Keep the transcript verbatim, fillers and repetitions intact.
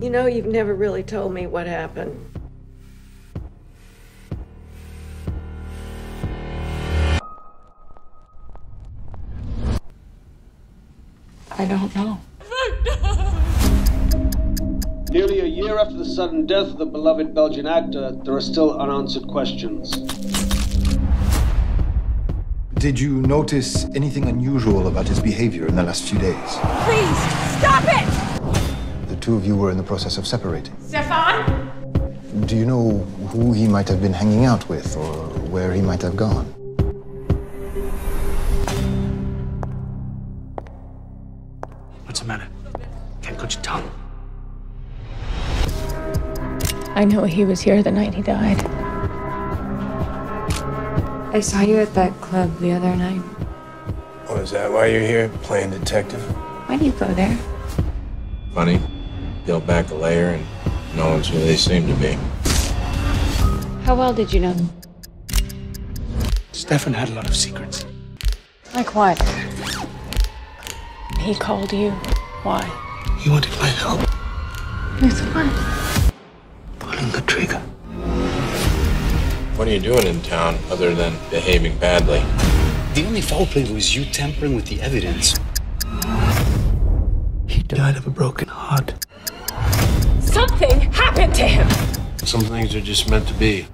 You know, you've never really told me what happened. I don't know. Nearly a year after the sudden death of the beloved Belgian actor, there are still unanswered questions. Did you notice anything unusual about his behavior in the last few days? Please, stop it! The two of you were in the process of separating. Stefan? Do you know who he might have been hanging out with or where he might have gone? What's the matter? Can't cut your tongue. I know he was here the night he died. I saw you at that club the other night. Oh, is that why you're here, playing detective? Why do you go there? Funny. Peel back a layer and no one's who they seem to be. How well did you know them? Stefan had a lot of secrets. Like what? He called you. Why? He wanted my help. With what? Pulling the trigger. What are you doing in town other than behaving badly? The only foul play was you tampering with the evidence. He died of a broken heart. Something happened to him. Some things are just meant to be.